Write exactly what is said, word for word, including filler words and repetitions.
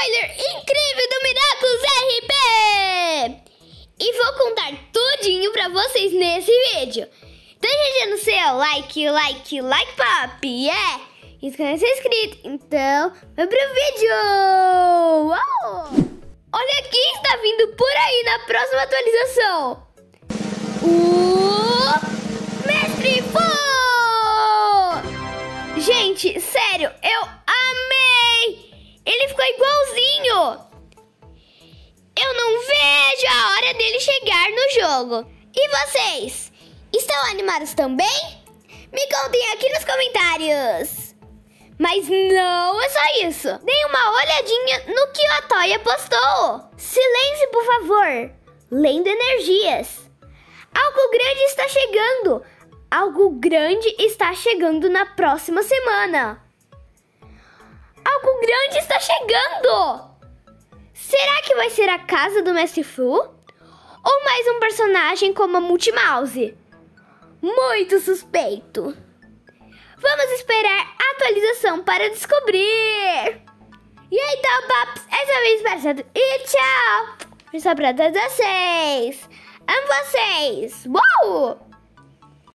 spoiler incrível do Miraculous R P! E vou contar tudinho pra vocês nesse vídeo. Então já no seu like, like, like, papi, é! E se não é inscrito, então vai pro vídeo! Uau! Olha quem está vindo por aí na próxima atualização! O Mestre Fu! Gente, sério, eu amei! Ele ficou igualzinho! Eu não vejo a hora dele chegar no jogo! E vocês, estão animados também? Me contem aqui nos comentários! Mas não é só isso. Dê uma olhadinha no que a Toya postou. Silêncio, por favor. Lendo energias. Algo grande está chegando. Algo grande está chegando na próxima semana. Algo grande está chegando. Será que vai ser a casa do Mestre Fu? Ou mais um personagem como a Multi Mouse? Muito suspeito. Vamos esperar a atualização para descobrir. E então, paps, essa vez passado e tchau. Só pra todos vocês. Amo vocês. Uou!